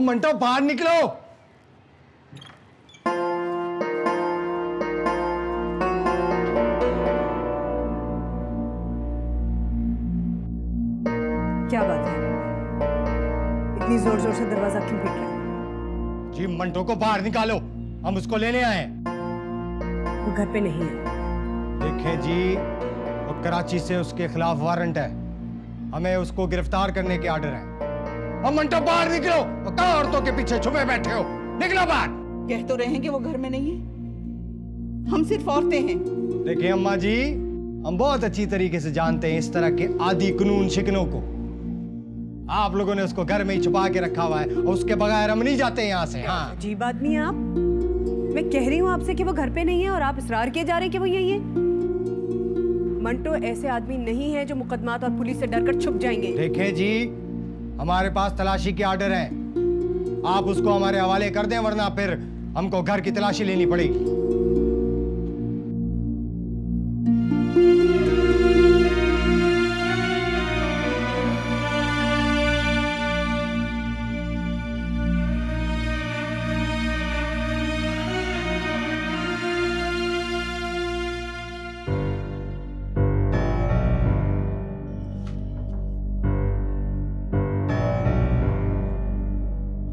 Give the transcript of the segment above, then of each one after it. और मंटो बाहर निकलो। क्या बात है, इतनी जोर जोर से दरवाजा क्यों पीट रहे हो? जी मंटो को बाहर निकालो, हम उसको लेने आए हैं। वो घर पे नहीं है। देखें जी, वो कराची से उसके खिलाफ वारंट है, हमें उसको गिरफ्तार करने के ऑर्डर है। और मंटो बाहर निकलो, पता औरतों के पीछे छुपे बैठे हो, निकलो बाहर। कह तो रहे हैं कि वो घर में नहीं है, हम सिर्फ औरतें हैं। देखिए अम्मा जी, हम बहुत अच्छी तरीके से जानते हैं इस तरह के आदि कानून शिकनों को। आप लोगों ने उसको घर में ही छुपा के रखा हुआ है और उसके बगैर हम नहीं जाते यहाँ से। हाँ अजीब आदमी है आप। मैं कह रही हूँ आपसे कि वो घर पे नहीं है और आप इसरार किए जा रहे हैं कि वो यही है। मंटो ऐसे आदमी नहीं है जो मुकदमात और पुलिस से डरकर छुप जाएंगे। देखें जी, हमारे पास तलाशी के आर्डर हैं, आप उसको हमारे हवाले कर दें वरना फिर हमको घर की तलाशी लेनी पड़ेगी।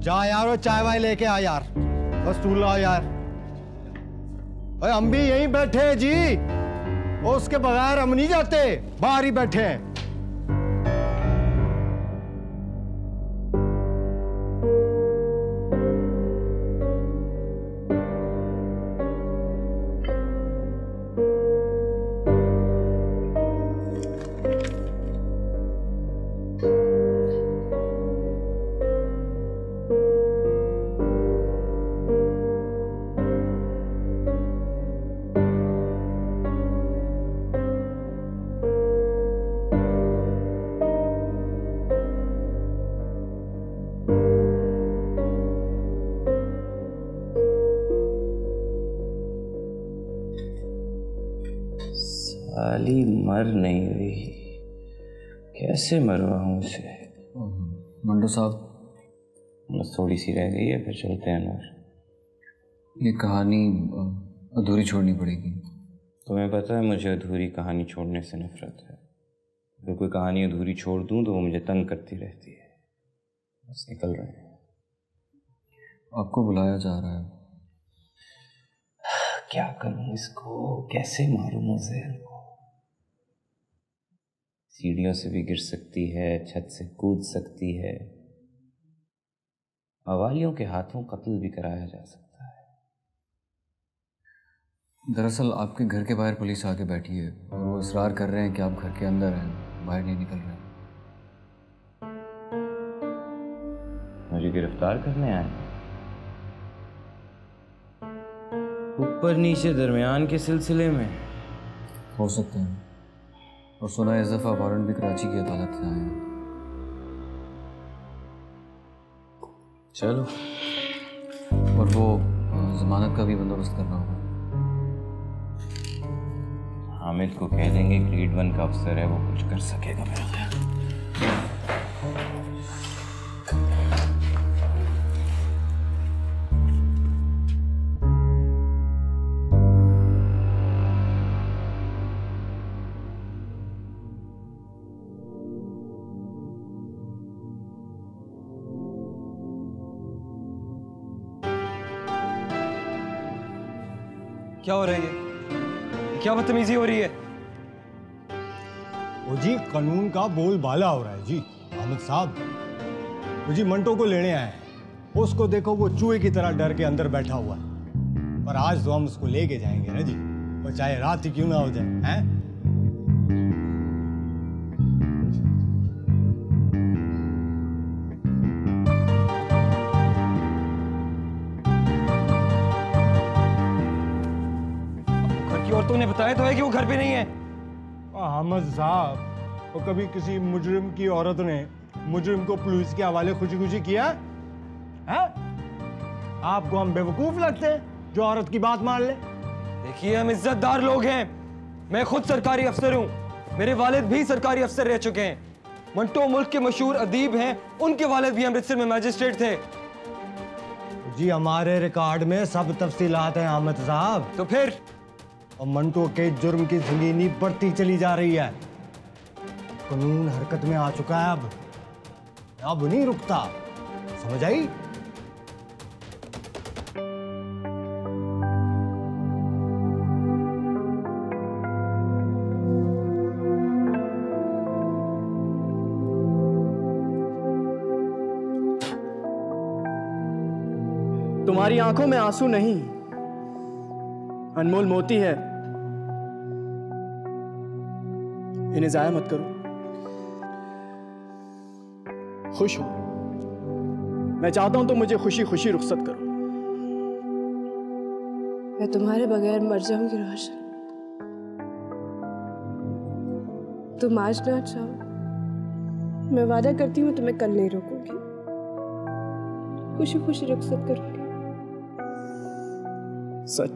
जा यार, वो चाय वाय लेके आ यार, बस तू ला यार। अरे हम भी यहीं बैठे हैं जी, वो उसके बगैर हम नहीं जाते, बाहर ही बैठे हैं। मर नहीं रही, कैसे मरवाऊं उसे? मंटो साहब बस थोड़ी सी रह गई है, फिर चलते हैं ना। ये कहानी अधूरी छोड़नी पड़ेगी। तुम्हें पता है मुझे अधूरी कहानी छोड़ने से नफरत है, अगर कोई कहानी अधूरी छोड़ दूं तो वो मुझे तंग करती रहती है। बस निकल रहे हैं। आपको बुलाया जा रहा है। क्या करूं इसको, कैसे मारूं मुझे? सीढ़ियों से भी गिर सकती है, छत से कूद सकती है, मवालियों के हाथों कत्ल भी कराया जा सकता है। दरअसल आपके घर के बाहर पुलिस आके बैठी है और वो इसरार कर रहे हैं कि आप घर के अंदर हैं, बाहर नहीं निकल रहे। मुझे गिरफ्तार करने आए ऊपर नीचे दरमियान के सिलसिले में हो सकते हैं, और सुना है इस दफा वारंट भी कराची की अदालत से आए हैं। चलो, और वो जमानत का भी बंदोबस्त करना होगा। हामिद को कह देंगे ग्रेड 1 का अफसर है, वो कुछ कर सकेगा मेरा ख्याल। क्या हो रहा है ये? क्या बदतमीजी हो रही है? ओ जी, कानून का बोलबाला हो रहा है जी। अहमद साहब, ओ जी मंटो को लेने आए हैं। उसको देखो, वो चूहे की तरह डर के अंदर बैठा हुआ है, पर आज तो हम उसको लेके जाएंगे ना जी, और चाहे रात ही क्यों ना हो जाए। हैं? तूने बताया तो है कि वो घर पे नहीं है। अहमद साहब, वो कभी किसी मुजरिम की औरत ने मुजरिम को पुलिस के हवाले खुशी खुशी किया है? आपको हम बेवकूफ लगते हैं जो औरत की बात मान ले? देखिए, हम इज्जतदार लोग हैं, मैं खुद सरकारी अफसर हूँ, मेरे वालिद भी सरकारी अफसर रह चुके हैं। मंटो मुल्क के मशहूर अदीब हैं, उनके वालिद भी अमृतसर में मैजिस्ट्रेट थे। जी हमारे रिकॉर्ड में सब तफसीलात हैं आमद साहब। तो फिर और मंटो के जुर्म की संगीनी बढ़ती चली जा रही है, कानून हरकत में आ चुका है, अब नहीं रुकता, समझ आई? तुम्हारी आंखों में आंसू नहीं, अनमोल मोती है, इन्हें जाया मत करो। खुश हो, मैं चाहता हूं तो मुझे खुशी खुशी रुखसत करो। मैं तुम्हारे बगैर मर जाऊंगी रोशन, तुम आज ना चाहो, मैं वादा करती हूं तुम्हें कल नहीं रोकूंगी, खुशी खुशी रुखसत करूंगी। सच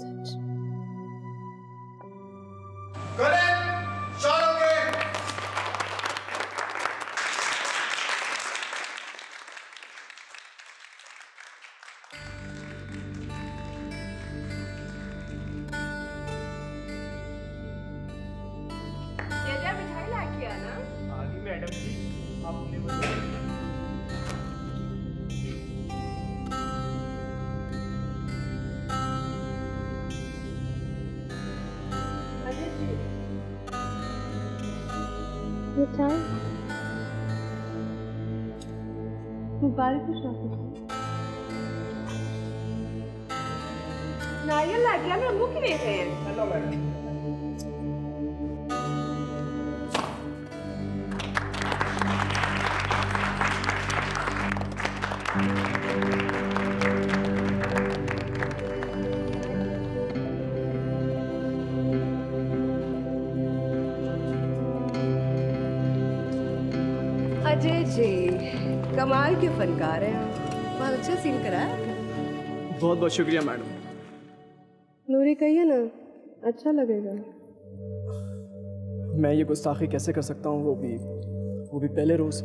सच मिठाई लाके आना। आ गई मैडम जी, आपने मुबारक हो शादी। नारियल लग गया ना, मुँह की देख रहे हैं। Hello madam. अजय जी कमाल के फनकार हैं, बहुत अच्छा सीन कराया। बहुत बहुत शुक्रिया मैडम। नूरी कहिए ना, अच्छा लगेगा। मैं ये गुस्ताखी कैसे कर सकता हूँ, वो भी पहले रोज।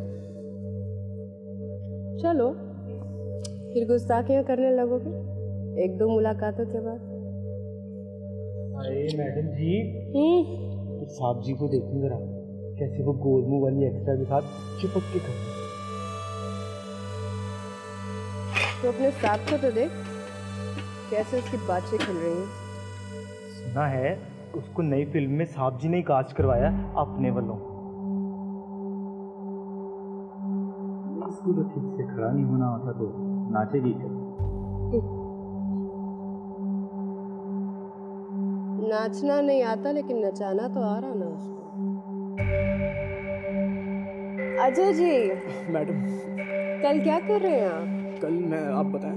चलो फिर गुस्ताखियाँ करने लगोगे एक दो मुलाकातों के बाद। अरे मैडम जी, तो साहब जी को देखूंगा जरा, कैसे वो गोलमू वाली एक्स्ट्रा के साथ चिपक के खड़े। तो अपने साथ को तो देख कैसे उसकी बातें खिल रही हैं। सुना है उसको नई फिल्म में साहब जी ने कास्ट करवाया अपने वालों। इसको तो ठीक से खड़ा नहीं होना होता तो नाचेगी क्या? नाचना नहीं आता लेकिन नचाना तो आ रहा ना उसको। अजय जी। मैडम कल क्या कर रहे हैं आप? कल मैं, आप बताएं।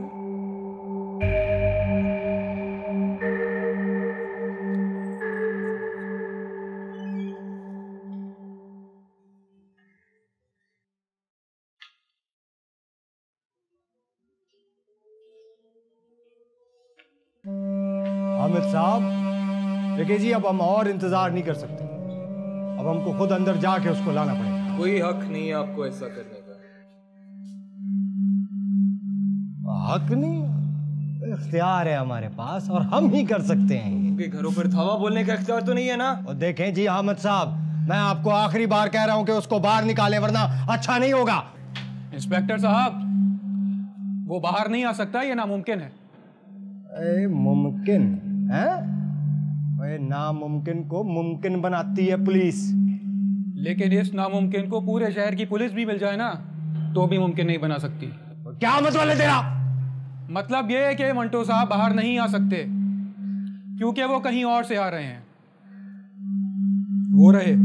आमिर साहब देखिए जी, अब हम और इंतजार नहीं कर सकते, अब हमको खुद अंदर जाके उसको लाना पड़ेगा। कोई हक नहीं है आपको ऐसा करने का। हक नहीं, इख्तियार है हमारे पास और हम ही कर सकते हैं। उनके घरों पर धावा बोलने का इख्तियार तो नहीं है ना? और देखें जी आमिर साहब, मैं आपको आखिरी बार कह रहा हूँ कि उसको बाहर निकालें वरना अच्छा नहीं होगा। इंस्पेक्टर साहब वो बाहर नहीं आ सकता, ये नामुमकिन है। ए, मुमकिन है? नामुमकिन को मुमकिन बनाती है पुलिस। लेकिन इस नामुमकिन को पूरे शहर की पुलिस भी मिल जाए ना तो भी मुमकिन नहीं बना सकती। क्या मतलब है तेरा? मतलब ये है कि मंटो साहब बाहर नहीं आ सकते क्योंकि वो कहीं और से आ रहे हैं। वो रहे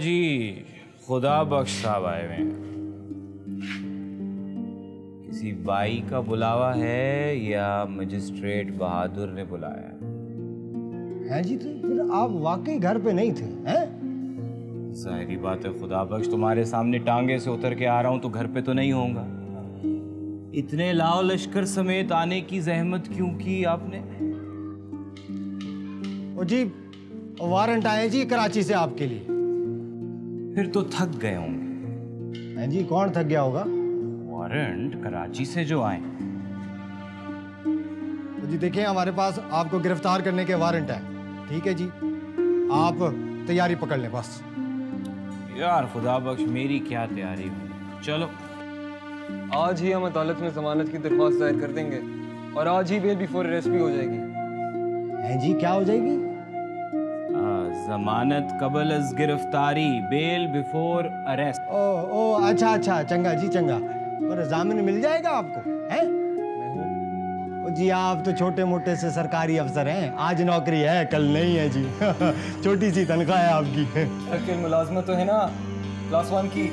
जी, खुदा बख्श साहब आए हुए हैं, किसी किसी बाई का बुलावा है या मजिस्ट्रेट बहादुर ने बुलाया है जी? तो फिर आप वाकई घर पे नहीं थे हैं? ज़ाहिरी बात है खुदा बख्श, तुम्हारे सामने टांगे से उतर के आ रहा हूँ तो घर पे तो नहीं होऊंगा। इतने लाओ लश्कर समेत आने की जहमत क्यों की आपने? ओ जी वारंट आए जी कराची से आपके लिए। फिर तो थक गए होंगे। हैं जी, कौन थक गया होगा? वारंट कराची से जो आए। तो जी देखिए, हमारे पास आपको गिरफ्तार करने के वारंट है। ठीक है जी, आप तैयारी पकड़ लें बस। यार खुदा बख्श मेरी क्या तैयारी है। चलो आज ही हम अदालत में जमानत की दरख्वास्त दायर कर देंगे और आज ही बेल बिफोर अरेस्ट भी हो जाएगी। हैं जी, क्या हो जाएगी? जमानत कबल अज गिरफ्तारी, बेल बिफोर अरेस्ट। ओ अच्छा अच्छा, चंगा जी चंगा। पर जामिन मिल जाएगा आपको? हैं जी, आप तो छोटे मोटे से सरकारी अफसर हैं, आज नौकरी है कल नहीं है जी। छोटी सी तनख्वाह है आपकी। अकेल मुलाजमत तो है ना क्लास 1 की।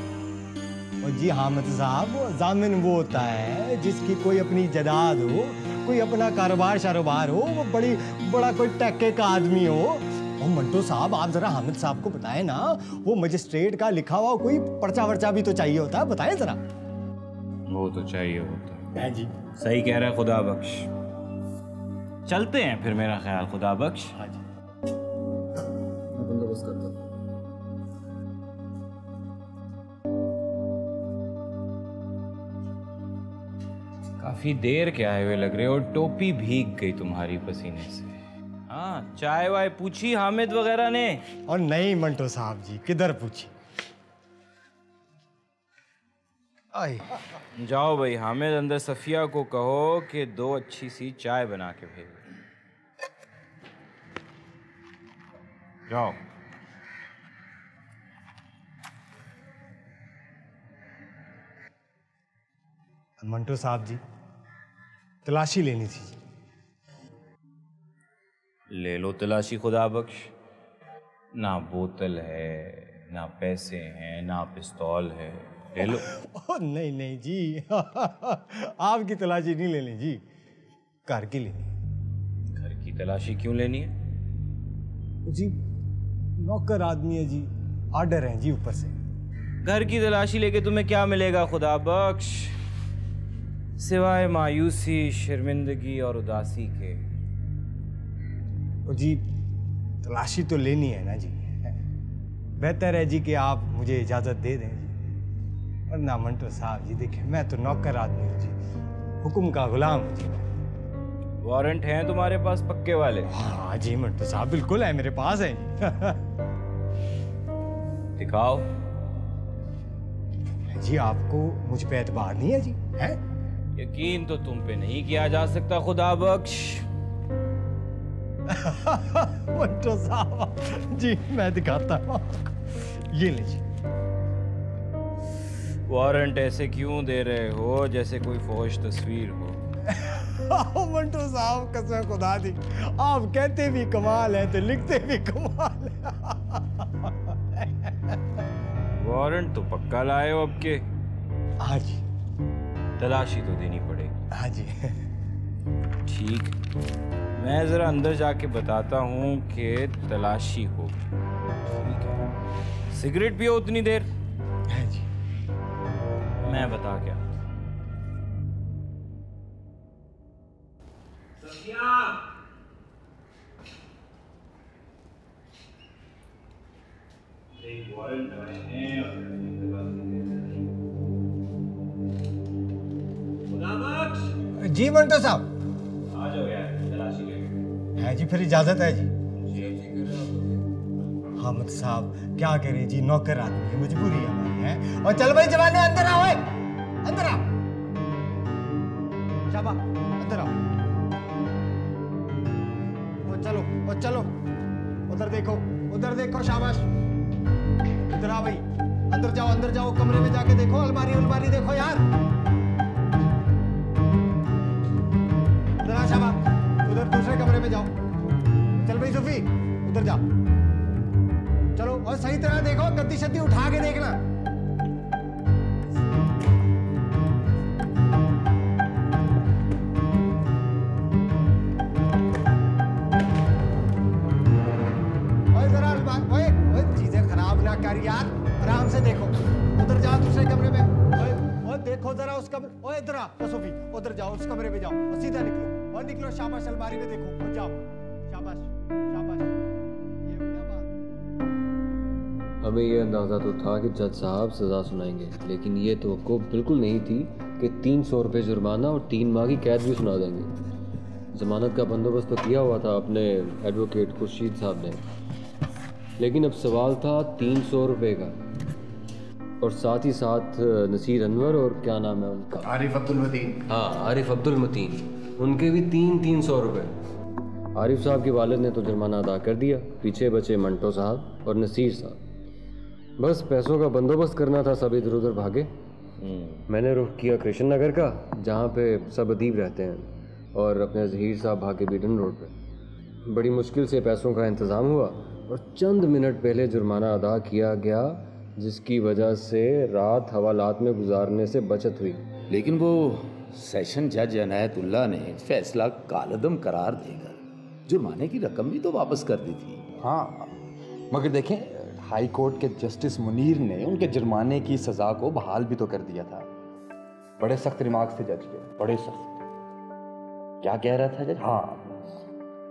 ओ जी हामिद साहब, जामिन वो होता है जिसकी कोई अपनी जदाद हो, कोई अपना कारोबार शारोबार हो, वो बड़ा कोई टक्के का आदमी हो। ओ मंटो साहब, आप जरा हामिद साहब को बताएं ना, वो मजिस्ट्रेट का लिखा हुआ कोई पर्चा वर्चा भी तो चाहिए होता है, बताएं जरा। वो तो चाहिए होता है जी। सही कह रहा है खुदा बख्श, चलते हैं फिर मेरा ख्याल खुदा बख्श। हाँ जी, मैं बंदोबस्त करता हूँ। काफी देर के आए हुए लग रहे हो, टोपी भीग गई तुम्हारी पसीने से। हाँ, चाय वाय पूछी हामिद वगैरह ने? और नहीं मंटो साहब जी, किधर पूछी। आई जाओ भाई हामिद, अंदर सफिया को कहो कि दो अच्छी सी चाय बना के भेजो। जाओ। मंटो साहब जी, तलाशी लेनी थी। ले लो तलाशी खुदा बख्श, ना बोतल है ना पैसे हैं ना पिस्तौल है, ले लो। ओ नहीं नहीं जी, आपकी तलाशी नहीं लेनी जी, घर की लेनी। घर की तलाशी क्यों लेनी है जी? नौकर आदमी है जी, ऑर्डर है जी ऊपर से। घर की तलाशी लेके तुम्हें क्या मिलेगा खुदा बख्श, सिवाय मायूसी, शर्मिंदगी और उदासी के। जी तलाशी तो लेनी है ना जी, बेहतर है जी कि आप मुझे इजाज़त दे दें जी। और ना मंटो साहब जी देखिए, मैं तो नौकर आदमी हूँ जी, हुक्म का गुलाम हूँ जी। वारंट हैं तुम्हारे पास पक्के वाले? हाँ जी मंटो साहब, बिल्कुल है मेरे पास है। दिखाओ जी। आपको मुझ पे एतबार नहीं है जी? है, यकीन तो तुम पे नहीं किया जा सकता खुदा बख्श। मंटो साहब जी, मैं दिखाता हूँ आपको, ये लीजिए। वारंट ऐसे क्यों दे रहे हो जैसे कोई फौज तस्वीर हो? मंटो साहब कसम खुदा दी, आप कहते भी कमाल है तो लिखते भी कमाल है। वारंट तो पक्का लाए हो अब के? हाँ जी। तलाशी तो देनी पड़ेगी। हाँ जी। ठीक, मैं ज़रा अंदर जाके बताता हूँ कि तलाशी हो। सिगरेट पियो उतनी देर। है जी, मैं बता क्या। सफिया, एक वारंट आए हैं और खुदा बख्श। जी मंटो साहब। आ जाओ यार, तलाशी है जी। फिर इजाजत है जी? हामिद साहब क्या करें जी, नौकर आदमी है, मजबूरी हमारी है। और चल भाई जवानों, अंदर आओ, अंदर आओ, शाबाश अंदर आओ। ओ चलो, ओ चलो, उधर देखो, उधर देखो, शाबाश। इधर आओ भाई, अंदर जाओ कमरे में जाके देखो, अलमारी अलमारी देखो यार। इधर आ शाबाश, उधर दूसरे कमरे में जाओ। चल भाई सूफी, उधर जाओ, चलो। और सही तरह देखो, गद्दी शद्दी उठा के देखना। बात चीजें खराब ना कर यार, आराम से देखो। उधर जाओ दूसरे कमरे में, ओए देखो जरा उस कमरे, ओए इधर आ सोफी, उधर जाओ उस कमरे में जाओ और सीधा निकलो, और निकलो शाबाश अलमारी में देखो और जाओ, शाबाश शाबाश। हमें यह अंदाज़ा तो था कि जज साहब सज़ा सुनाएंगे, लेकिन ये तो बिल्कुल नहीं थी कि 300 रुपये जुर्माना और 3 माह की कैद भी सुना देंगे। ज़मानत का बंदोबस्त तो किया हुआ था अपने एडवोकेट खुर्शीद साहब ने, लेकिन अब सवाल था 300 रुपये का, और साथ ही साथ नसीर अनवर और क्या नाम है उनका, आरिफ अब्दुल मतीन, हाँ आरिफ अब्दुल मतीन, उनके भी 300-300 रुपये। आरिफ साहब के वालिद ने तो जुर्माना अदा कर दिया, पीछे बचे मंटो साहब और नसीर साहब। बस पैसों का बंदोबस्त करना था, सब इधर उधर भागे। मैंने रुख किया कृष्ण नगर का, जहाँ पे सब अदीब रहते हैं, और अपने जहीर साहब भागे बीडन रोड पे। बड़ी मुश्किल से पैसों का इंतज़ाम हुआ और चंद मिनट पहले जुर्माना अदा किया गया, जिसकी वजह से रात हवालात में गुजारने से बचत हुई। लेकिन वो सेशन जज अनायतुल्ला ने फैसला कालदम करार देकर जुर्माने की रकम भी तो वापस कर दी थी। हाँ, मगर देखें हाई कोर्ट के जस्टिस मुनीर ने उनके जुर्माने की सज़ा को बहाल भी तो कर दिया था। बड़े सख्त रिमार्क्स थे जज के, बड़े सख्त। क्या कह रहा था जज? हाँ,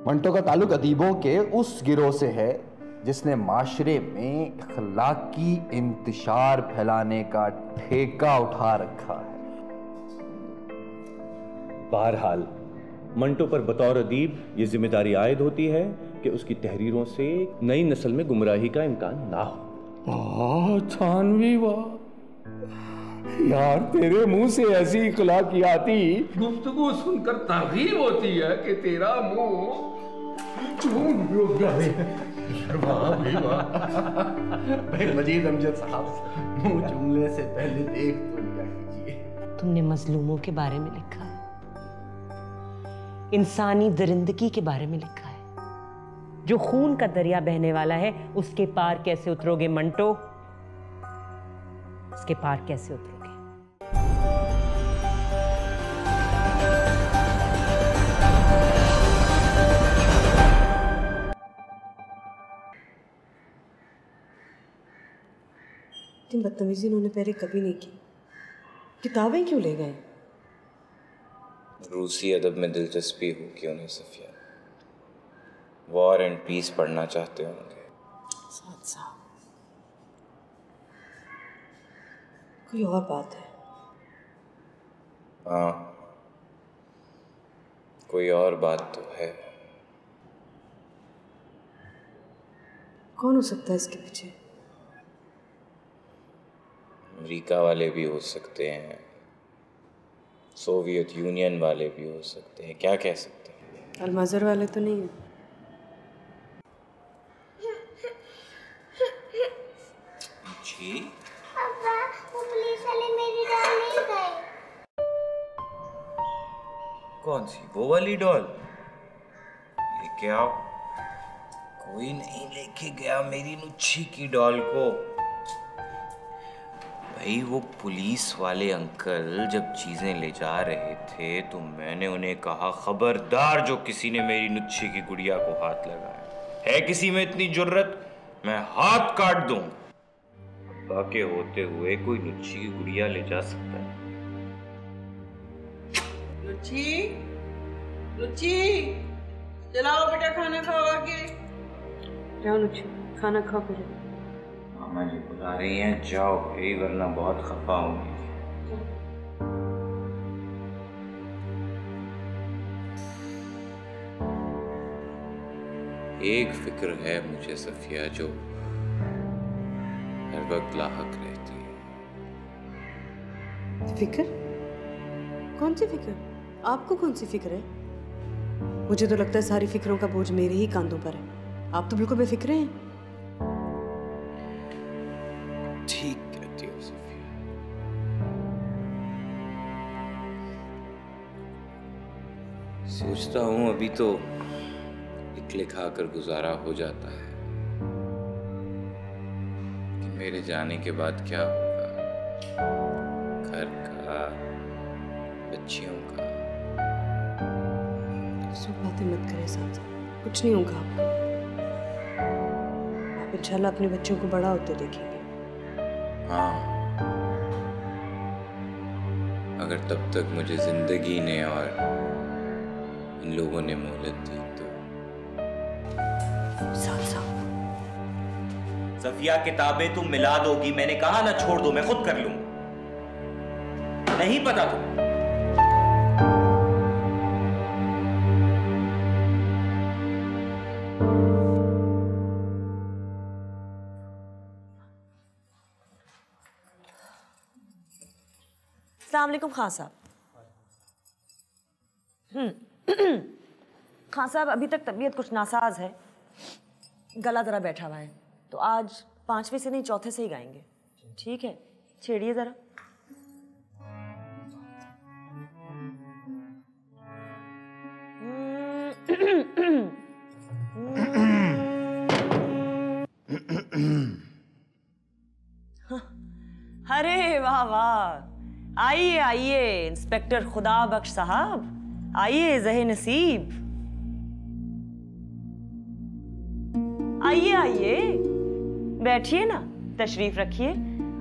मंटो का ताल्लुक अदीबों के उस गिरोह से है जिसने माशरे में इखलाकी इंतशार फैलाने का ठेका उठा रखा है। बहरहाल मंटो पर बतौर अदीब ये जिम्मेदारी आयद होती है कि उसकी तहरीरों से नई नस्ल में गुमराही का इम्कान ना हो। छानवी वाह यार, तेरे मुंह से ऐसी इखलाकियाती गुफ्तगू सुनकर तारीफ होती है कि तेरा मुंह मजीद अमजद साहब मुंह चूमने से पहले देख तो लिया कीजिए। तुमने मजलूमों के बारे में लिखा है, इंसानी दरिंदगी के बारे में लिखा है। जो खून का दरिया बहने वाला है उसके पार कैसे उतरोगे मंटो, उसके पार कैसे उतरोगे? इतनी बदतमीजी उन्होंने पहले कभी नहीं की। किताबें क्यों ले गए? रूसी अदब में दिलचस्पी होगी उन्हें सफिया, वॉर एंड पीस पढ़ना चाहते होंगे। साथ साथ कोई और बात है? हाँ, कोई और बात तो है। कौन हो सकता है इसके पीछे? अमेरिका वाले भी हो सकते हैं, सोवियत यूनियन वाले भी हो सकते हैं, क्या कह सकते हैं? अलमाजर वाले तो नहीं है? पापा, वो पुलिस वाले मेरी डॉल नहीं गए। कौन सी वो वाली डॉल? लेके आओ। कोई नहीं लेके गया मेरी नुच्छी की डॉल को। भाई वो पुलिस वाले अंकल जब चीजें ले जा रहे थे तो मैंने उन्हें कहा खबरदार जो किसी ने मेरी नुच्छी की गुड़िया को हाथ लगाया है, किसी में इतनी जुर्रत मैं हाथ काट दूं। बाके होते हुए कोई नुच्छी की गुड़िया ले जा सकता है? नुच्छी, नुच्छी, चलाओ बेटा खाना खाओ आगे। जाओ नुच्छी, खाना खाओ फिर। मामा जी बुला रही हैं, जाओ भाई वरना बहुत खफा होंगी। एक फिक्र है मुझे सफिया जो हर वक्त लाहक रहती है। फिक्र? कौन सी फिक्र? आपको कौन सी फिक्र है? मुझे तो लगता है सारी फिक्रों का बोझ मेरे ही कांधों पर है। आप तो बिल्कुल बेफिक्र हैं। ठीक कहती हो सफिया। सोचता हूँ अभी तो इकले खाकर गुजारा हो जाता है, मेरे जाने के बाद क्या होगा? घर का, बच्चियों का। सब बातें मत करें साथ, कुछ नहीं होगा आपको। इंशाल्लाह अपने बच्चों को बड़ा होते देखेंगे। हाँ, अगर तब तक मुझे जिंदगी ने और इन लोगों ने मोहलत दी तो। सफिया, किताबें तुम मिला दोगी, मैंने कहा ना छोड़ दो, मैं खुद कर लूंगा। नहीं पता तुम। अस्सलामुअलैकुम खान साहब। खान साहब, अभी तक तबीयत कुछ नासाज है, गला ज़रा बैठा हुआ है, तो आज 5वें से नहीं 4थे से ही गाएंगे, ठीक है? छेड़िए ज़रा। अरे वाह वाह, आइए आइए इंस्पेक्टर खुदा बख्श साहब, आइए जहे नसीब, आइए आइए, बैठिए ना, तशरीफ रखिए।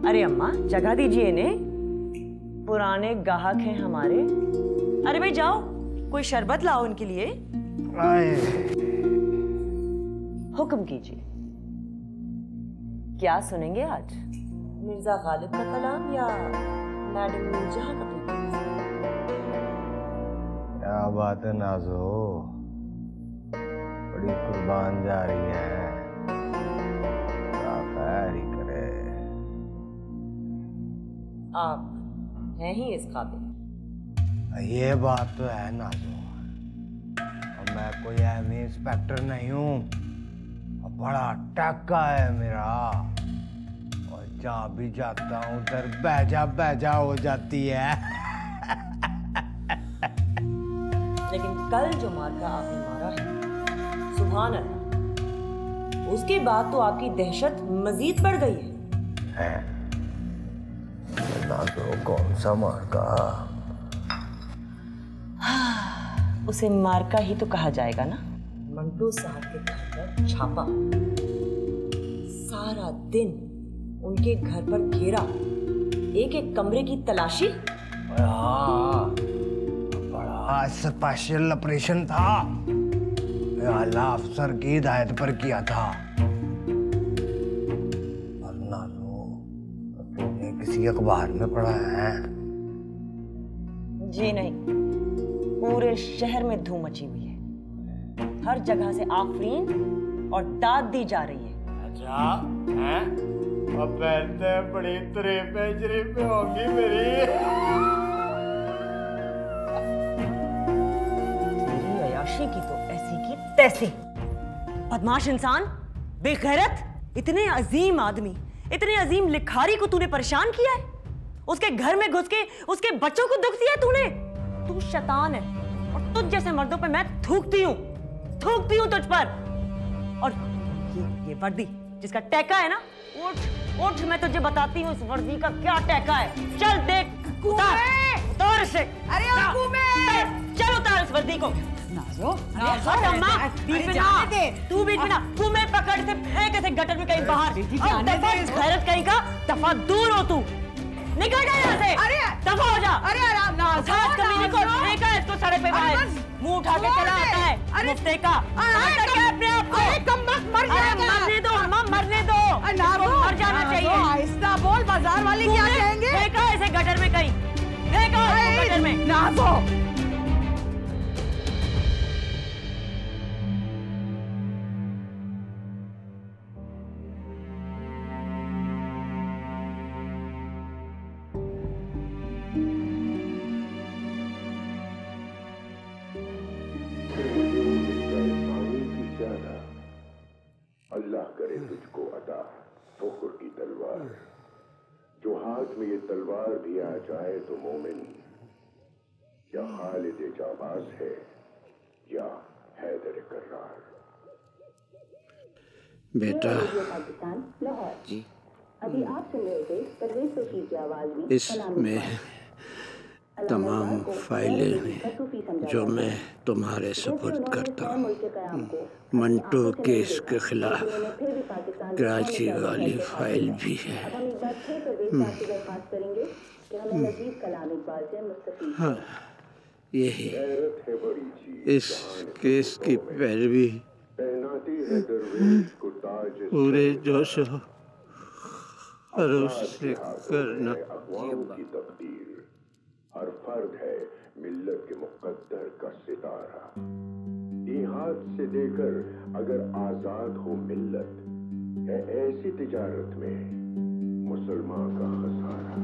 अरे अम्मा, जगह दीजिए इन्हें, पुराने गाहक हैं हमारे। अरे भाई जाओ, कोई शरबत लाओ इनके लिए। आए, हुक्म कीजिए, क्या सुनेंगे आज? मिर्जा गालिब का कलाम या मैडम नूरजहां का कलाम? क्या बात है नाजो, बड़ी कुर्बान जा रही है। करे। आप हैं ही इस काबिल, ये बात तो है नाजो। और मैं कोई अहम इंस्पेक्टर नहीं हूँ, बड़ा टक्का है मेरा, और जहाँ भी जाता हूँ उधर बहजा बहजा हो जाती है। लेकिन कल जो मारका आपने मारा है, सुभान अल्लाह, उसके बाद तो आपकी दहशत मजीद बढ़ गई है। तो कौन सा मार्का? हाँ, उसे मार्का ही तो कहा जाएगा ना। मंटो साहब के घर पर छापा, सारा दिन उनके घर पर घेरा, एक एक कमरे की तलाशी। बड़ा स्पेशल ऑपरेशन था, आला अफसर की हिदायत पर किया था। तुमने किसी अखबार में पढ़ा है? जी नहीं, पूरे शहर में धूम मची हुई है, हर जगह से आफरीन और दाद दी जा रही है। अच्छा हैं? अब पहले बड़ी तरीफे होगी मेरी। अयाशी की तो तैसी, बदमाश इंसान, बेगैरत, इतने अजीम आदमी, इतने अजीम लिखारी को तूने परेशान किया है, उसके घर में घुस के उसके बच्चों को दुख दिया तूने। तू शैतान है, और तुझ जैसे मर्दों पे मैं थूकती हूँ तुझ पर। और ये वर्दी जिसका टैका है ना, उठ उठ, मैं तुझे बताती हूँ इस वर्दी का क्या टैका है। चल देख, उतार से, अरे चल उतार इस वर्दी को। तू भी ना, तुम्हें पकड़ से फेंक ऐसे गटर में कहीं बाहर, भारत कहीं का दफा दूर हो, तू निकल जा यहाँ से, दफा हो जा। अरे आराम ना, कमीने को फेंका इसको सड़क पे बाहर, मुंह उठा के चला आता है। अरे फेंका अपने आप को, मरने दो अम्मा, मरने दो, मर जाना चाहिए। आहिस्ता बोल, बाजार वाले क्या कहेंगे। फेंका ऐसे गटर में कहीं, फेंका गटर में ना दो। जो हाथ में ये तलवार भी आ जाए तो मोमिन या खालिद जाबाज है या हैदर करार। बेटा जी, अभी आप सुन रहे थे परवेज़ की आवाज़ में। इसमें तमाम फाइलें हैं जो मैं तुम्हारे सुपुर्द करता हूँ। मंटो केस के खिलाफ कराची वाली फाइल भी है। हाँ, यही इस केस की पैरवी पूरे जोश से करना। हर फर्द है मिल्लत के मुकद्दर का सितारा। इहाद से देकर अगर आजाद हो मिल्लत है ऐसी तिजारत में मुसलमान का खसारा।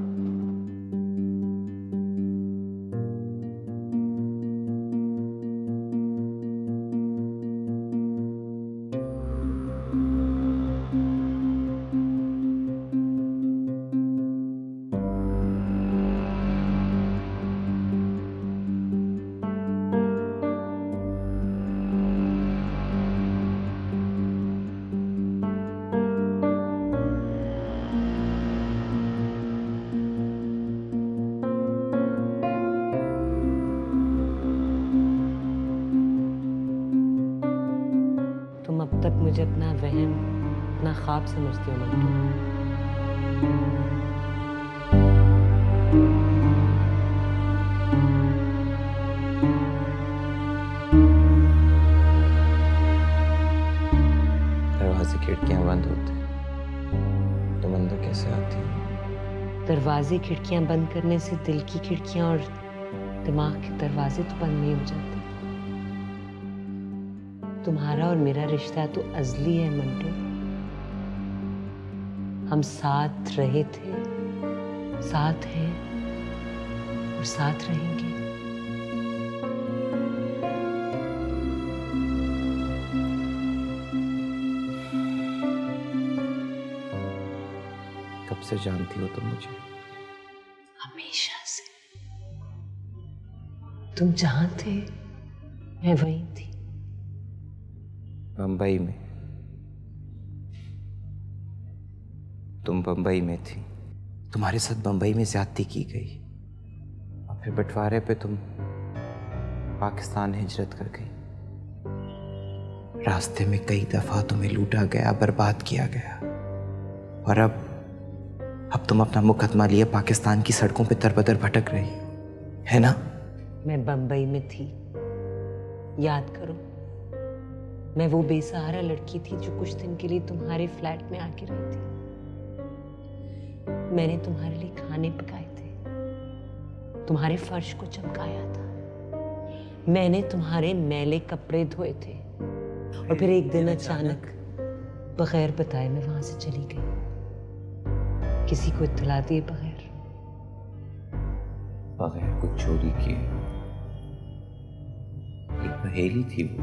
मुझे अपना वहम, अपना ख्वाब समझती हूँ मंटो। दरवाजे खिड़कियाँ बंद होते तो मंदो कैसे आती? दरवाजे खिड़कियाँ बंद करने से दिल की खिड़कियाँ और दिमाग के दरवाजे तो बंद नहीं हो जाते। तुम्हारा और मेरा रिश्ता तो अजली है मंटो। हम साथ रहे थे, साथ हैं और साथ रहेंगे। कब से जानती हो तुम मुझे? हमेशा से। तुम जहां थे मैं वहीं थी, बम्बई में। तुम बम्बई में थी, तुम्हारे साथ बम्बई में ज्यादती की गई और फिर बंटवारे पे तुम पाकिस्तान हिजरत कर गई। रास्ते में कई दफा तुम्हें लूटा गया, बर्बाद किया गया और अब तुम अपना मुकदमा लिए पाकिस्तान की सड़कों पे दरबदर भटक रही है ना? मैं बम्बई में थी, याद करो। मैं वो बेसहारा लड़की थी जो कुछ दिन के लिए तुम्हारे फ्लैट में आके रही थी। मैंने तुम्हारे लिए खाने पकाए थे, तुम्हारे फर्श को चमकाया था, मैंने तुम्हारे मैले कपड़े धोए थे और फिर एक दिन अचानक बगैर बताए मैं वहां से चली गई, किसी को इत्तला दिए बगैर, बगैर कुछ चोरी किए। एक पहेली थी वो।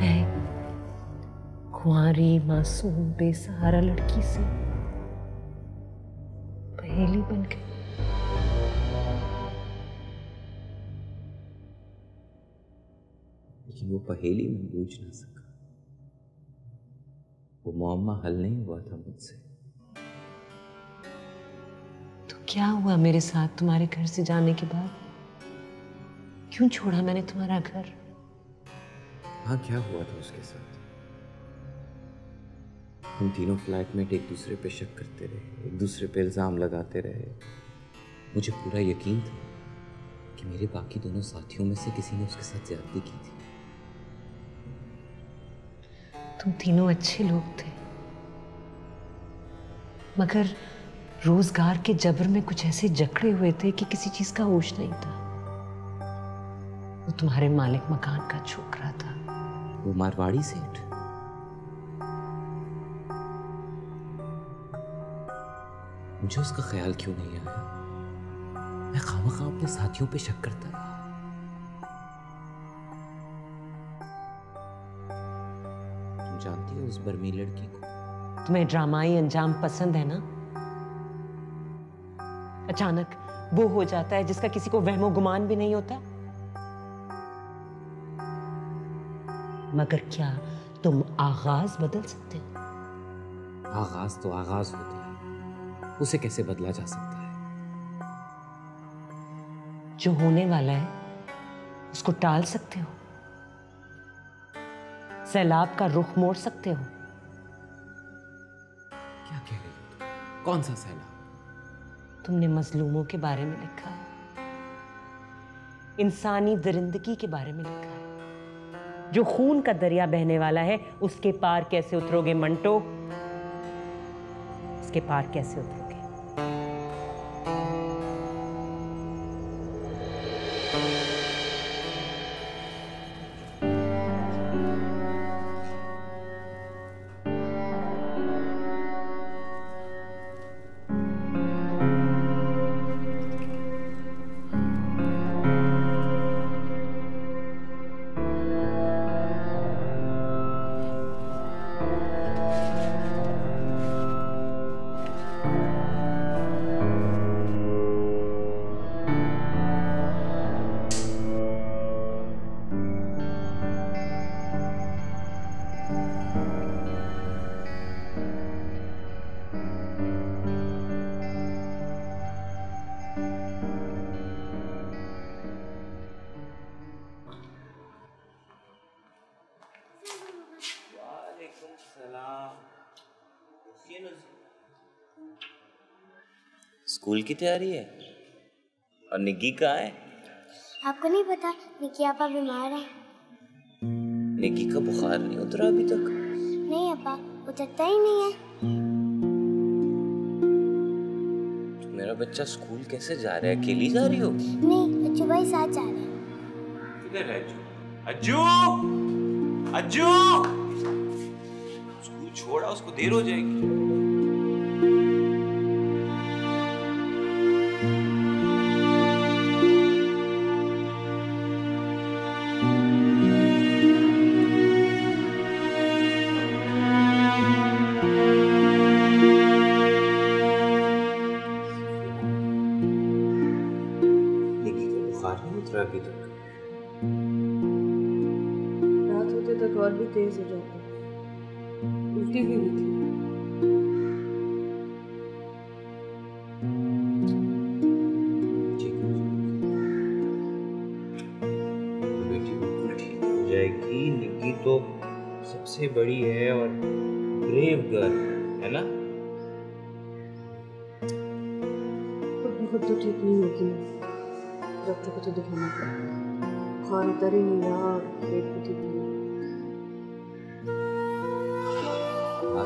मैं कुंवारी मासूम बेसहारा लड़की से पहेली बन गई। लेकिन वो पहेली मैं बूझ ना सका, वो मुअम्मा हल नहीं हुआ था मुझसे। तो क्या हुआ मेरे साथ तुम्हारे घर से जाने के बाद? क्यों छोड़ा मैंने तुम्हारा घर? हाँ, क्या हुआ था उसके साथ? हम तीनों फ्लैटमेट एक दूसरे पे शक करते रहे, एक दूसरे पे इल्ज़ाम लगाते रहे। मुझे पूरा यकीन था कि मेरे बाकी दोनों साथियों में से किसी ने उसके साथ ज़्यादती की थी। तुम तीनों अच्छे लोग थे, मगर रोजगार के जबर में कुछ ऐसे जकड़े हुए थे कि किसी चीज़ का होश नहीं था। वो तुम्हारे मालिक मकान का छोकरा था, वो मारवाड़ी सेठ। मुझे उसका ख्याल क्यों नहीं आया? मैं खामखा अपने साथियों पे शक करता रहा। तुम जानती हो उस बर्मी लड़की को? तुम्हें ड्रामाई अंजाम पसंद है ना? अचानक वो हो जाता है जिसका किसी को वहमो गुमान भी नहीं होता। मगर क्या तुम आगाज बदल सकते हो? आगाज तो आगाज होता है। उसे कैसे बदला जा सकता है? जो होने वाला है उसको टाल सकते हो, सैलाब का रुख मोड़ सकते हो। क्या कह रही हो तुम? कौन सा सैलाब? तुमने मजलूमों के बारे में लिखा है, इंसानी दरिंदगी के बारे में लिखा है। जो खून का दरिया बहने वाला है उसके पार कैसे उतरोगे मंटो? उसके पार कैसे उतरोगे? स्कूल की तैयारी है और निक्की कहाँ है? आपको नहीं पता, निक्की आपा बीमार है। निक्की का बुखार नहीं उतरा अभी तक? नहीं आपा, उतरता ही नहीं है। तो मेरा बच्चा स्कूल कैसे जा रहा है? अकेली जा रही हो? नहीं, अज्जू भाई साथ जा रहे हैं। किधर है अज्जू? अज्जू! स्कूल छोड़ा, उसको देर हो जाएगी। तेज हो जाता, उल्टी भी होती। ठीक बेटी, बिल्कुल ठीक हो जाएगी। निक्की तो सबसे बड़ी है और ब्रेव गर्ल है ना, खुद तो ठीक नहीं होगी। डॉक्टर को तो दिखाना पड़ा, खान उतर ही नहीं रहा और पेट भी ठीक नहीं।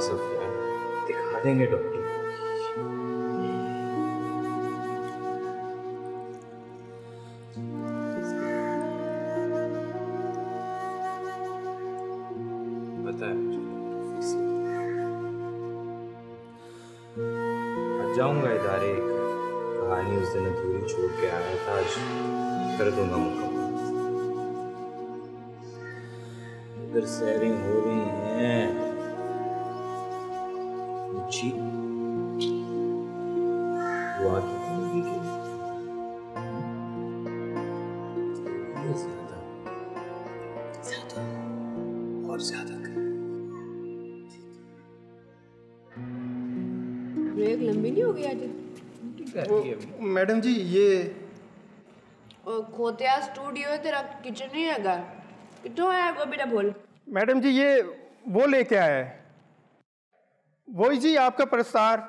सफिया, दिखा देंगे डॉक्टर। पता है मुझे आज जाऊंगा इदारे, कहानी उस दिन अधूरी छोड़ के आया था, आज कर दूंगा मुझको। इधर सैरिंग हो रही है जी, वो आती थी निक्की के लिए ज़्यादा और ज़्यादा कर। ब्रेक लंबी नहीं होगी आज? मैडम जी ये खोतिया स्टूडियो है, तेरा किचन नहीं है घर कितों है वो बेटा बोल। मैडम जी ये वो लेके आया है, वही जी आपका प्रस्तार,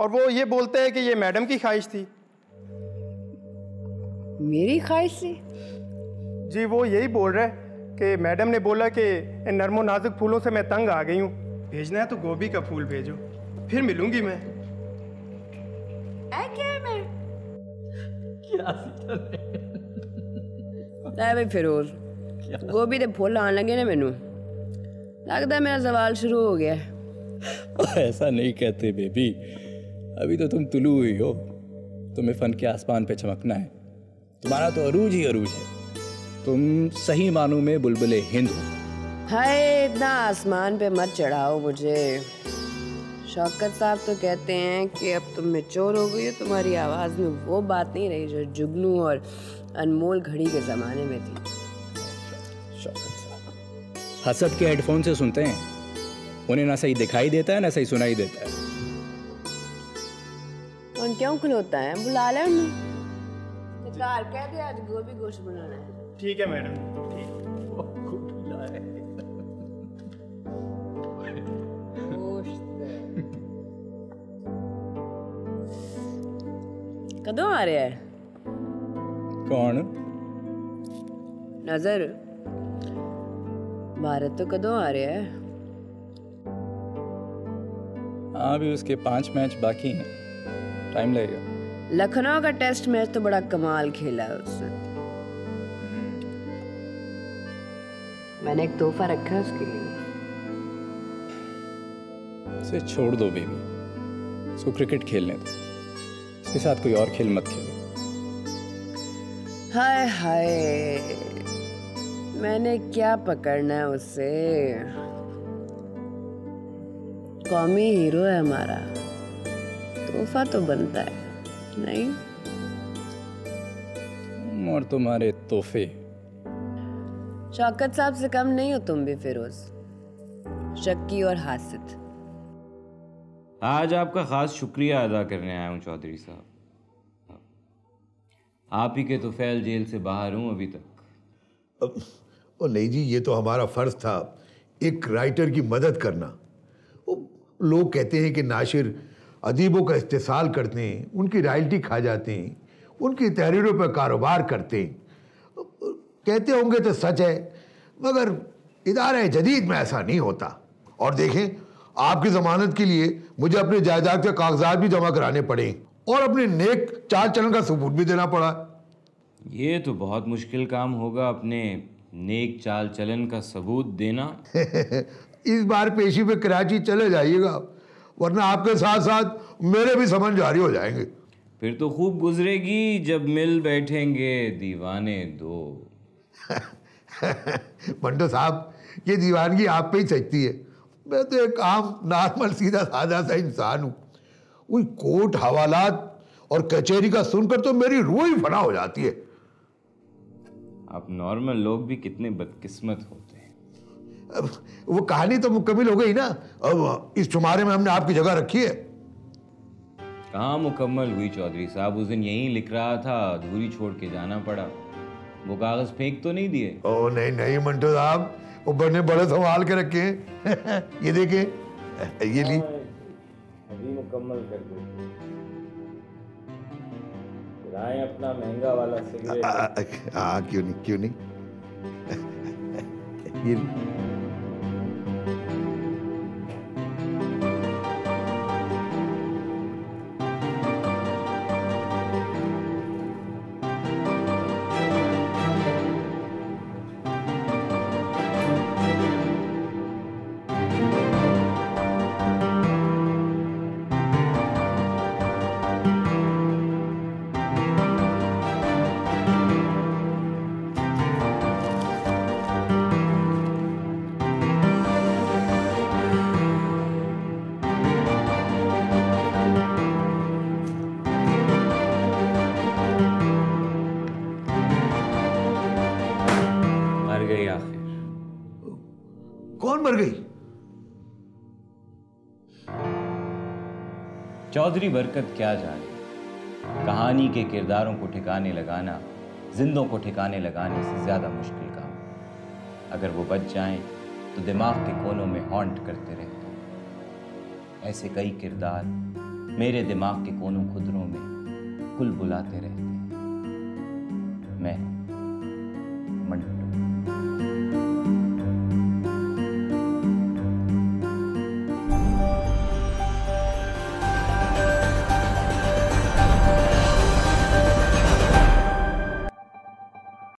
और वो ये बोलते हैं कि ये मैडम की ख्वाहिश थी। मेरी ख्वाहिश थी? जी वो यही बोल रहे कि मैडम ने बोला कि इन नरमो नाजुक फूलों से मैं तंग आ गई हूँ, भेजना है तो गोभी का फूल भेजो, फिर मिलूंगी मैं। क्या फिरोज गोभी के फूल आने लगे ना, मैनू लगता है मेरा सवाल शुरू हो गया। ऐसा नहीं कहते बेबी, अभी तो तुम तुलू हुई हो, तुम्हें फन के आसमान पे चमकना है, तुम्हारा तो अरूज ही अरूज है, तुम सही मानों में बुलबुले हिंद हो। हाय इतना आसमान पे मत चढ़ाओ मुझे। शौकत साहब तो कहते हैं कि अब तुम मैच्योर हो गई हो, तुम्हारी आवाज़ में वो बात नहीं रही जो जुगनू और अनमोल घड़ी के ज़माने में थी। शौकत साहब हसद के हेडफोन से सुनते हैं, उन्हें ना सही दिखाई देता है ना सही सुनाई देता है। क्यों खलोता है, बुला लेना। कार कह दे आज गोभी गोश्त बनाना है। ठीक है मैडम, गोश्त। कदों आ रहा है? कौन? नजर। भारत तो कदों आ रहा है? हाँ, अभी उसके 5 मैच बाकी हैं, टाइम लगेगा। लखनऊ का टेस्ट मैच तो बड़ा कमाल खेला है उसने। मैंने एक तोहफा रखा है उसके लिए। उसे छोड़ दो बेबी, उसको क्रिकेट खेलने दो, उसके साथ कोई और खेल मत खेलो। हाय हाय, मैंने क्या पकड़ना है उससे? कौमी हीरो है हमारा, तोहफा तो बनता है, नहीं? तुम और तुम्हारे तोहफे। शौकत साहब से कम नहीं हो तुम भी फिरोज, शक्की और हासिद। आज आपका खास शुक्रिया अदा करने आया हूँ चौधरी साहब, आप ही के तो फैल जेल से बाहर हूँ अभी तक। ओ नहीं जी, ये तो हमारा फर्ज था एक राइटर की मदद करना। लोग कहते हैं कि नाशिर अदीबों का इस्तेसाल करते हैं, उनकी रॉयल्टी खा जाते हैं, उनकी तहरीरों पर कारोबार करते हैं। कहते होंगे तो सच है, मगर इदारा जदीद में ऐसा नहीं होता। और देखें, आपकी ज़मानत के लिए मुझे अपने जायदाद के कागजात भी जमा कराने पड़े और अपने नेक चाल चलन का सबूत भी देना पड़ा। ये तो बहुत मुश्किल काम होगा, अपने नेक चाल चलन का सबूत देना। इस बार पेशी पे कराची चले जाइएगा, वरना आपके साथ साथ मेरे भी समन जारी हो जाएंगे। फिर तो खूब गुजरेगी जब मिल बैठेंगे दीवाने दो। मंटो साहब, ये दीवानगी आप पे ही सचती है। मैं तो एक आम नॉर्मल सीधा साधा सा इंसान हूँ, वही कोर्ट हवालात और कचहरी का सुनकर तो मेरी रूह ही फना हो जाती है। आप नॉर्मल लोग भी कितने बदकिस्मत हो। वो कहानी तो मुकम्मल हो गई ना, अब इस चुमारे में हमने आपकी जगह रखी है। कहाँ मुकम्मल हुई चौधरी साहब, उस दिन यहीं लिख रहा था, अधूरी छोड़ के जाना पड़ा। वो कागज फेंक तो नहीं दिए? ओ नहीं नहीं मंटो साहब, वो बड़े बड़े संभाल के रखे हैं। ये देखे, ये ली, अभी मुकम्मल कर दो। राय अपना महंगा वाला सिगरेट। हाँ क्यों नहीं, क्यों नहीं। ये चौधरी बरकत क्या जाने, कहानी के किरदारों को ठिकाने लगाना जिंदों को ठिकाने लगाने से ज्यादा मुश्किल काम। अगर वो बच जाएं तो दिमाग के कोनों में हॉन्ट करते रहते। ऐसे कई किरदार मेरे दिमाग के कोनों खुदरों में कुल बुलाते रहते। मैं मंटो